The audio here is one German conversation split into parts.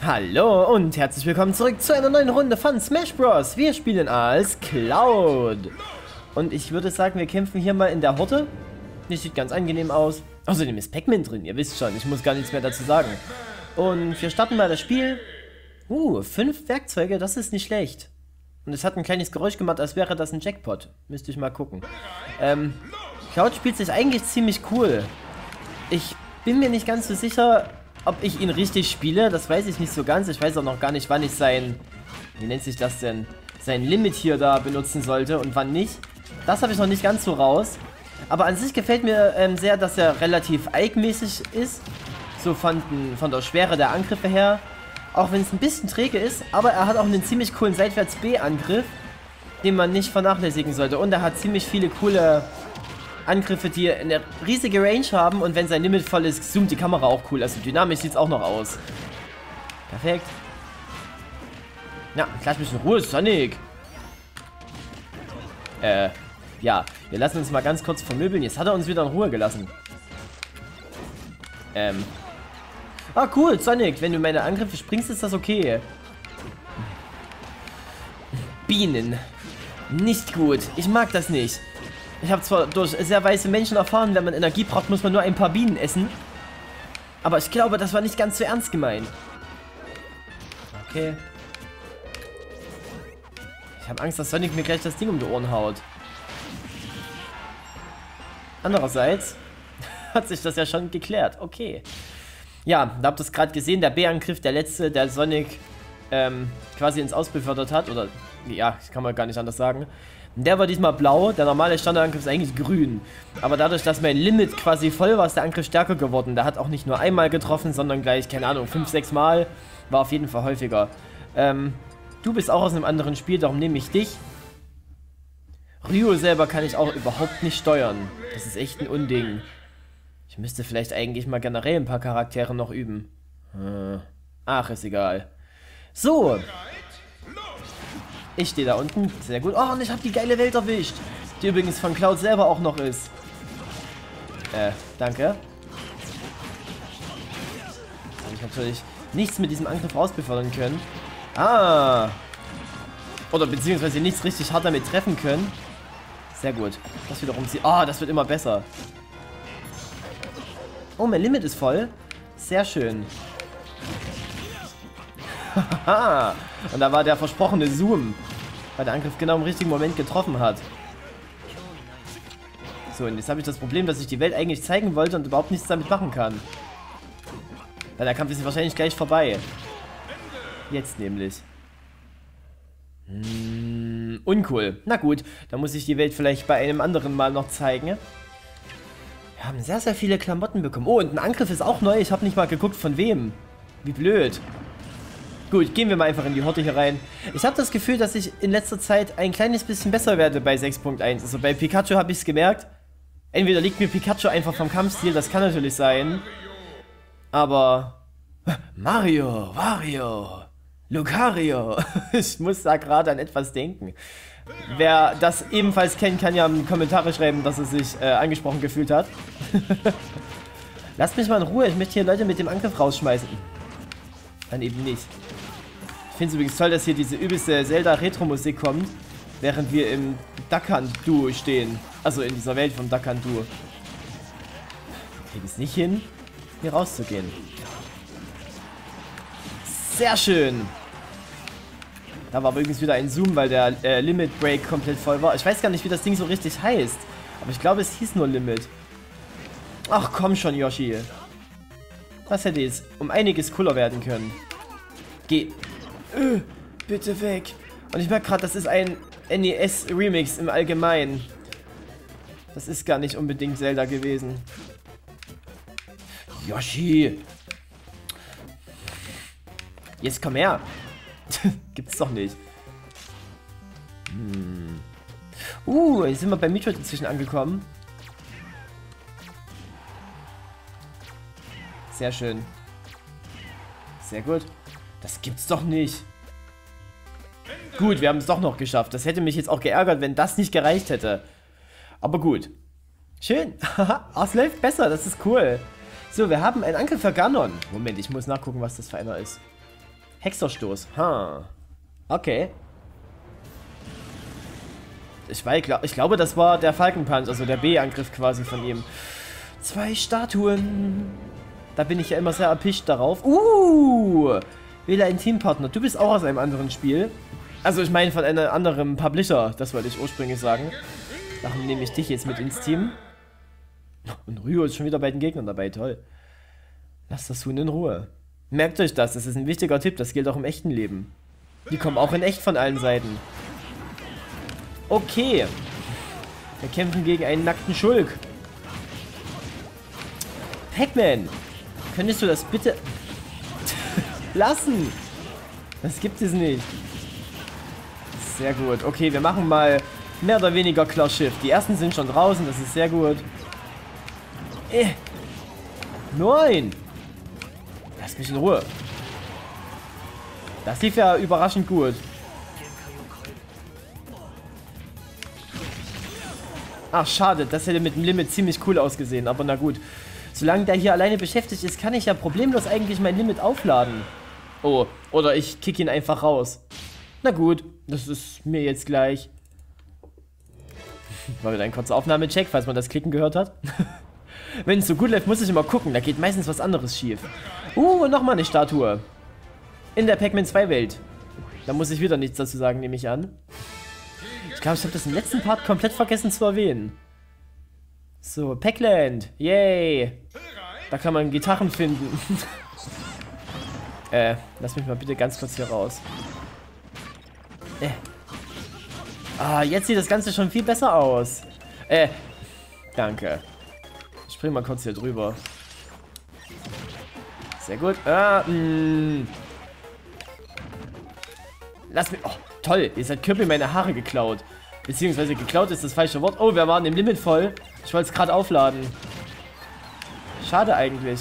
Hallo und herzlich willkommen zurück zu einer neuen Runde von Smash Bros. Wir spielen als Cloud. Und ich würde sagen, wir kämpfen hier mal in der Horte. Das sieht ganz angenehm aus. Außerdem ist Pac-Man drin, ihr wisst schon, ich muss gar nichts mehr dazu sagen. Und wir starten mal das Spiel. 5 Werkzeuge, das ist nicht schlecht. Und es hat ein kleines Geräusch gemacht, als wäre das ein Jackpot. Müsste ich mal gucken. Cloud spielt sich eigentlich ziemlich cool. Ich bin mir nicht ganz so sicher, ob ich ihn richtig spiele, das weiß ich nicht so ganz. Ich weiß auch noch gar nicht, wann ich sein, wie nennt sich das denn, sein Limit hier da benutzen sollte und wann nicht. Das habe ich noch nicht ganz so raus. Aber an sich gefällt mir sehr, dass er relativ eikmäßig ist. So von der Schwere der Angriffe her. Auch wenn es ein bisschen träge ist, aber er hat auch einen ziemlich coolen Seitwärts-B-Angriff, den man nicht vernachlässigen sollte. Und er hat ziemlich viele coole Angriffe, die eine riesige Range haben, und wenn sein Limit voll ist, zoomt die Kamera auch cool. Also dynamisch sieht es auch noch aus. Perfekt. Na, lass mich in Ruhe, Sonic. Ja, wir lassen uns mal ganz kurz vermöbeln. Jetzt hat er uns wieder in Ruhe gelassen. Ah, cool, Sonic, wenn du meine Angriffe springst, ist das okay. Bienen. Nicht gut. Ich mag das nicht. Ich habe zwar durch sehr weiße Menschen erfahren, wenn man Energie braucht, muss man nur ein paar Bienen essen. Aber ich glaube, das war nicht ganz so ernst gemeint. Okay. Ich habe Angst, dass Sonic mir gleich das Ding um die Ohren haut. Andererseits hat sich das ja schon geklärt. Okay. Ja, da habt ihr es gerade gesehen, der B-Angriff, der letzte, der Sonic quasi ins Aus befördert hat. Oder, ja, das kann man gar nicht anders sagen. Der war diesmal blau, der normale Standardangriff ist eigentlich grün. Aber dadurch, dass mein Limit quasi voll war, ist der Angriff stärker geworden. Der hat auch nicht nur einmal getroffen, sondern gleich, keine Ahnung, 5, 6 Mal. War auf jeden Fall häufiger. Du bist auch aus einem anderen Spiel, darum nehme ich dich. Ryu selber kann ich auch überhaupt nicht steuern. Das ist echt ein Unding. Ich müsste vielleicht eigentlich mal generell ein paar Charaktere noch üben. Ach, ist egal. So. Ich stehe da unten. Sehr gut. Oh, und ich habe die geile Welt erwischt. Die übrigens von Cloud selber auch noch ist. Danke. Das habe ich natürlich nichts mit diesem Angriff rausbefördern können. Ah. Oder beziehungsweise nichts richtig hart damit treffen können. Sehr gut. Das wiederum sie. Ah, das wird immer besser. Oh, mein Limit ist voll. Sehr schön. Haha. Und da war der versprochene Zoom, weil der Angriff genau im richtigen Moment getroffen hat. So, und jetzt habe ich das Problem, dass ich die Welt eigentlich zeigen wollte und überhaupt nichts damit machen kann. Weil der Kampf ist wahrscheinlich gleich vorbei. Jetzt nämlich. Uncool. Na gut, da muss ich die Welt vielleicht bei einem anderen Mal noch zeigen. Wir haben sehr, sehr viele Klamotten bekommen. Oh, und ein Angriff ist auch neu. Ich habe nicht mal geguckt, von wem. Wie blöd. Gut, gehen wir mal einfach in die Horte hier rein. Ich habe das Gefühl, dass ich in letzter Zeit ein kleines bisschen besser werde bei 6.1. Also bei Pikachu habe ich es gemerkt. Entweder liegt mir Pikachu einfach vom Kampfstil, das kann natürlich sein. Aber Mario, Wario, Lucario. Ich muss da gerade an etwas denken. Wer das ebenfalls kennt, kann ja in die Kommentare schreiben, dass er sich angesprochen gefühlt hat. Lasst mich mal in Ruhe, ich möchte hier Leute mit dem Angriff rausschmeißen. Dann eben nicht. Ich finde es übrigens toll, dass hier diese übelste Zelda-Retro-Musik kommt, während wir im Dakan-Du stehen. Also in dieser Welt vom Dakan-Du. Wir kriegen es nicht hin, hier rauszugehen. Sehr schön. Da war übrigens wieder ein Zoom, weil der Limit Break komplett voll war. Ich weiß gar nicht, wie das Ding so richtig heißt. Aber ich glaube, es hieß nur Limit. Ach komm schon, Yoshi. Das hätte jetzt um einiges cooler werden können. Geh. Bitte weg. Und ich merke gerade, das ist ein NES-Remix im Allgemeinen. Das ist gar nicht unbedingt Zelda gewesen. Yoshi! Jetzt komm her! Gibt's doch nicht. Jetzt sind wir bei Metroid inzwischen angekommen. Sehr schön. Sehr gut. Das gibt's doch nicht. Gut, wir haben es doch noch geschafft. Das hätte mich jetzt auch geärgert, wenn das nicht gereicht hätte. Aber gut. Schön. Oh, es läuft besser. Das ist cool. So, wir haben einen Angriff für Ganon. Moment, ich muss nachgucken, was das für einer ist. Hexerstoß. Ha. Okay. Ich glaube, das war der Falkenpunch, also der B-Angriff quasi von ihm. 2 Statuen. Da bin ich ja immer sehr erpicht darauf. Wähle einen Teampartner. Du bist auch aus einem anderen Spiel. Also ich meine von einem anderen Publisher. Das wollte ich ursprünglich sagen. Darum nehme ich dich jetzt mit ins Team. Und Ryu ist schon wieder bei den Gegnern dabei. Toll. Lass das Huhn in Ruhe. Merkt euch das. Das ist ein wichtiger Tipp. Das gilt auch im echten Leben. Die kommen auch in echt von allen Seiten. Okay. Wir kämpfen gegen einen nackten Schulk. Pac-Man. Könntest du das bitte lassen? Das gibt es nicht. Sehr gut. Okay, wir machen mal mehr oder weniger Klar Schiff. Die ersten sind schon draußen. Das ist sehr gut. Nein. Lass mich in Ruhe. Das lief ja überraschend gut. Ach, schade. Das hätte mit dem Limit ziemlich cool ausgesehen. Aber na gut. Solange der hier alleine beschäftigt ist, kann ich ja problemlos eigentlich mein Limit aufladen. Oh, oder ich kick ihn einfach raus. Na gut, das ist mir jetzt gleich. War wieder ein kurzer Aufnahmecheck, falls man das Klicken gehört hat. Wenn es so gut läuft, muss ich immer gucken. Da geht meistens was anderes schief. Nochmal eine Statue. In der Pac-Man 2 Welt. Da muss ich wieder nichts dazu sagen, nehme ich an. Ich glaube, ich habe das im letzten Part komplett vergessen zu erwähnen. So, Packland. Yay. Da kann man Gitarren finden. Lass mich mal bitte ganz kurz hier raus. Jetzt sieht das Ganze schon viel besser aus. Danke. Ich spring mal kurz hier drüber. Sehr gut. Lass mich... Oh, toll. Jetzt hat Kirby meine Haare geklaut. Beziehungsweise geklaut ist das falsche Wort. Oh, wir waren im Limit voll. Ich wollte es gerade aufladen. Schade eigentlich.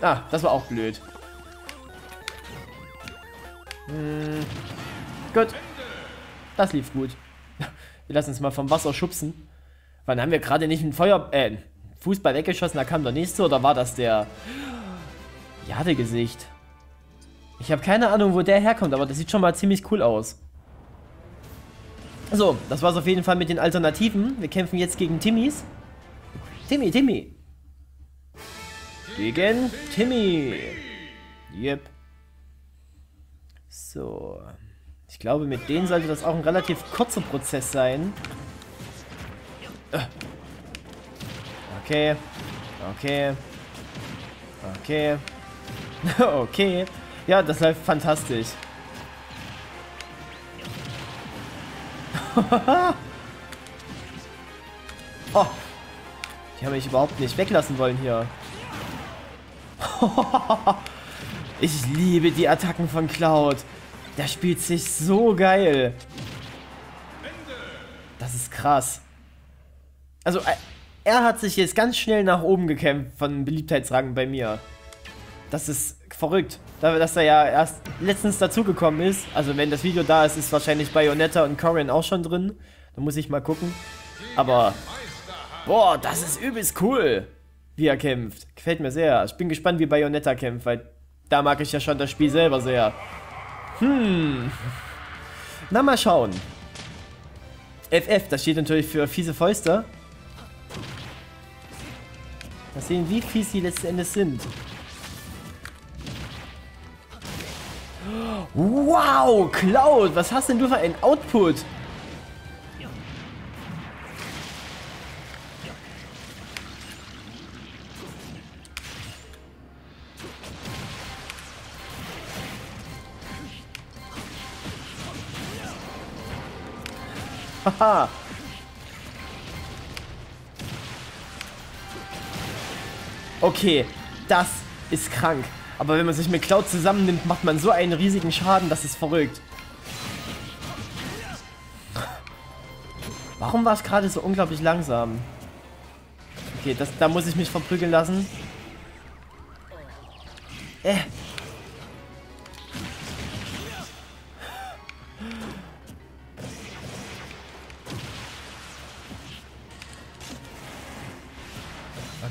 Ah, das war auch blöd. Gut. Das lief gut. Wir lassen uns mal vom Wasser schubsen. Wann haben wir gerade nicht einen Fußball weggeschossen? Da kam der nächste oder war das der... Jadegesicht. Ich habe keine Ahnung, wo der herkommt, aber das sieht schon mal ziemlich cool aus. So, das war's auf jeden Fall mit den Alternativen. Wir kämpfen jetzt gegen Timmys. Timmy. Gegen Timmy. Yep. So. Ich glaube, mit denen sollte das auch ein relativ kurzer Prozess sein. Okay. Ja, das läuft fantastisch. Oh, die haben mich überhaupt nicht weglassen wollen hier. Ich liebe die Attacken von Cloud. Der spielt sich so geil. Das ist krass. Also, er hat sich jetzt ganz schnell nach oben gekämpft von Beliebtheitsrang bei mir. Das ist verrückt, dass er ja erst letztens dazugekommen ist. Also wenn das Video da ist, ist wahrscheinlich Bayonetta und Corrin auch schon drin. Da muss ich mal gucken. Aber, boah, das ist übelst cool, wie er kämpft. Gefällt mir sehr. Ich bin gespannt, wie Bayonetta kämpft, weil da mag ich ja schon das Spiel selber sehr. Na, mal schauen. FF, das steht natürlich für fiese Fäuste. Mal sehen, wie fies die letzten Endes sind. Wow, Cloud, was hast denn du für einen Output? Haha. Okay, das ist krank. Aber wenn man sich mit Cloud zusammennimmt, macht man so einen riesigen Schaden, das ist verrückt. Warum war es gerade so unglaublich langsam? Okay, da muss ich mich verprügeln lassen.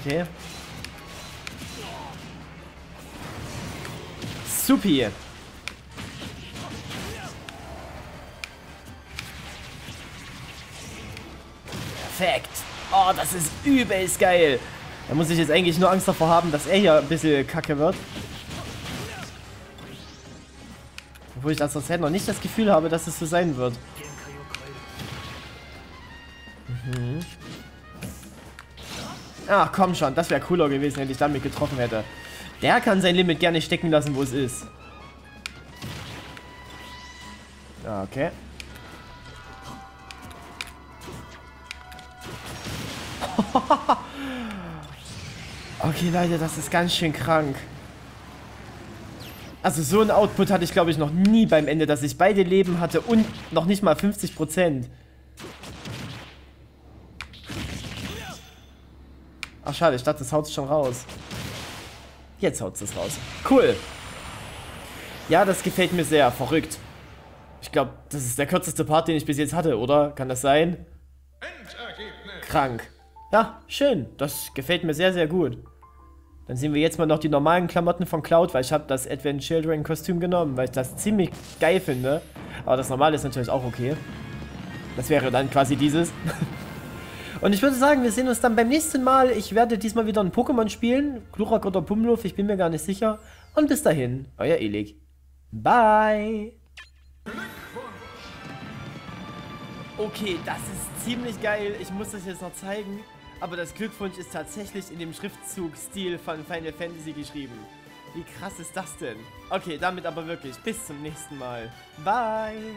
Okay. Supi. Perfekt. Oh, das ist übelst geil. Da muss ich jetzt eigentlich nur Angst davor haben, dass er hier ein bisschen kacke wird. Obwohl ich das sonst noch nicht das Gefühl habe, dass es so sein wird. Mhm. Ach komm schon, das wäre cooler gewesen, wenn ich damit getroffen hätte. Der kann sein Limit gerne stecken lassen, wo es ist. Okay. Okay, Leute, das ist ganz schön krank. Also so ein Output hatte ich, glaube ich, noch nie beim Ende, dass ich beide Leben hatte und noch nicht mal 50%. Ach schade, ich dachte, das haut es schon raus. Jetzt haut es raus. Cool. Ja, das gefällt mir sehr. Verrückt. Ich glaube, das ist der kürzeste Part, den ich bis jetzt hatte, oder? Kann das sein? Endergebnis. Krank. Ja, schön. Das gefällt mir sehr, sehr gut. Dann sehen wir jetzt mal noch die normalen Klamotten von Cloud, weil ich habe das Advent Children Kostüm genommen, weil ich das ziemlich geil finde. Aber das normale ist natürlich auch okay. Das wäre dann quasi dieses. Und ich würde sagen, wir sehen uns dann beim nächsten Mal. Ich werde diesmal wieder ein Pokémon spielen. Glurak oder Pummeluff, ich bin mir gar nicht sicher. Und bis dahin, euer Elik. Bye. Okay, das ist ziemlich geil. Ich muss das jetzt noch zeigen. Aber das Glückwunsch ist tatsächlich in dem Schriftzug-Stil von Final Fantasy geschrieben. Wie krass ist das denn? Okay, damit aber wirklich. Bis zum nächsten Mal. Bye.